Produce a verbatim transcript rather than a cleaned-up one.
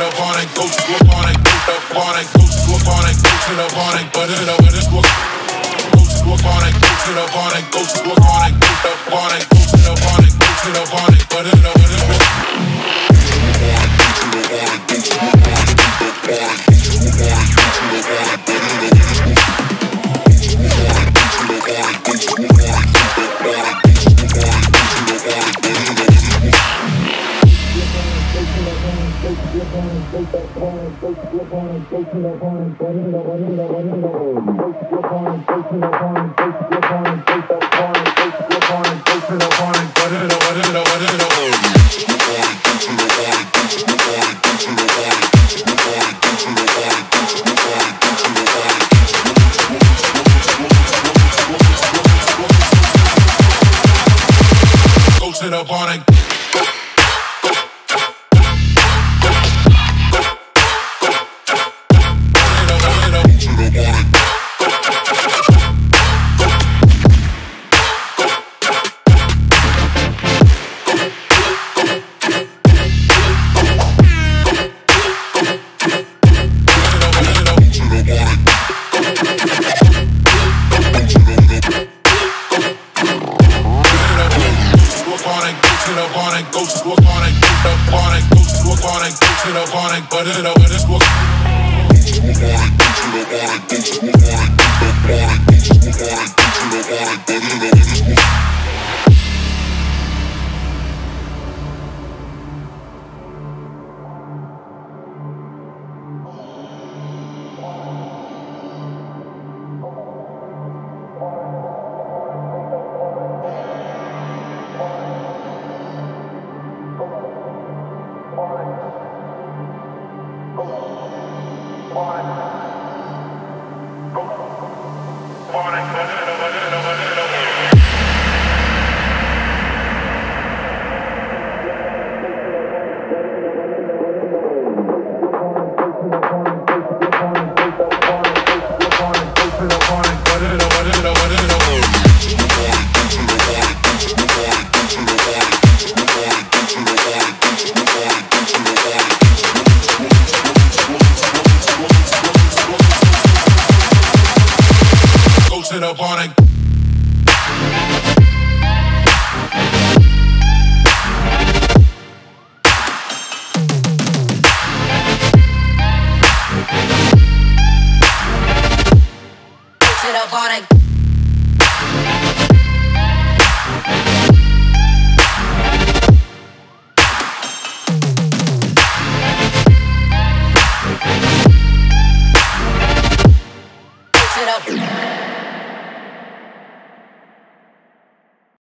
up on it, go up on it, up on it, go up on it, go up on it, but it up on it, go up on it, go up on it, go on it, up on it, go up on it, go up on it, but it up on it, go on it, go up on it, up on it. But it up, but it's what I